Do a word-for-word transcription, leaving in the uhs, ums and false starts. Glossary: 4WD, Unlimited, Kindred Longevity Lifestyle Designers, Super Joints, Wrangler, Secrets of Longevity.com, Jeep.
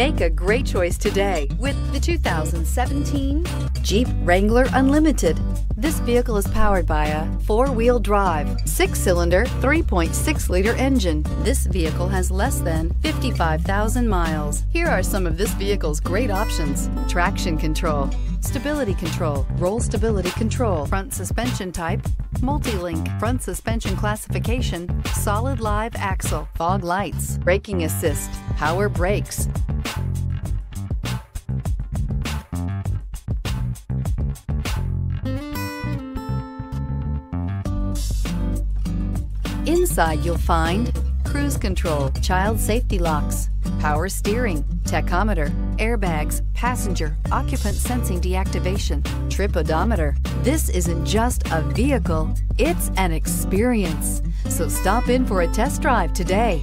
Make a great choice today with the two thousand seventeen Jeep Wrangler Unlimited. This vehicle is powered by a four-wheel drive, six-cylinder, three point six liter engine. This vehicle has less than fifty-five thousand miles. Here are some of this vehicle's great options: traction control, stability control, roll stability control, front suspension type, multi-link, front suspension classification, solid live axle, fog lights, braking assist, power brakes. Inside you'll find cruise control, child safety locks, power steering, tachometer, airbags, passenger occupant sensing deactivation, trip odometer. This isn't just a vehicle, it's an experience. So stop in for a test drive today.